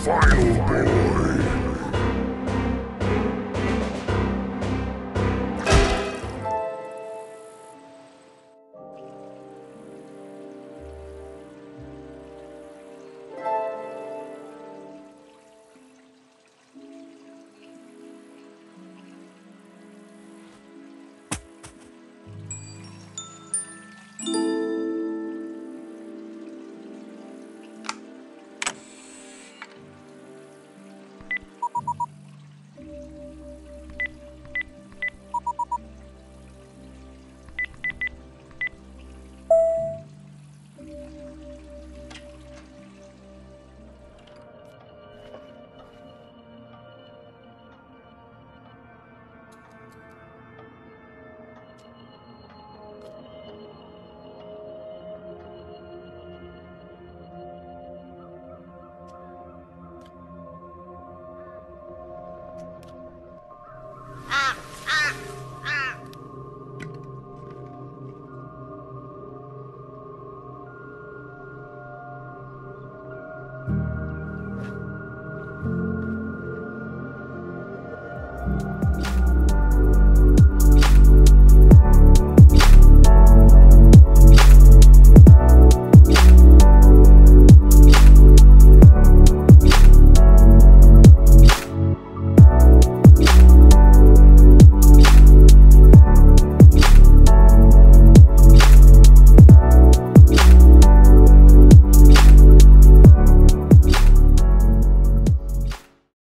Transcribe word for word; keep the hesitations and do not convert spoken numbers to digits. final boy.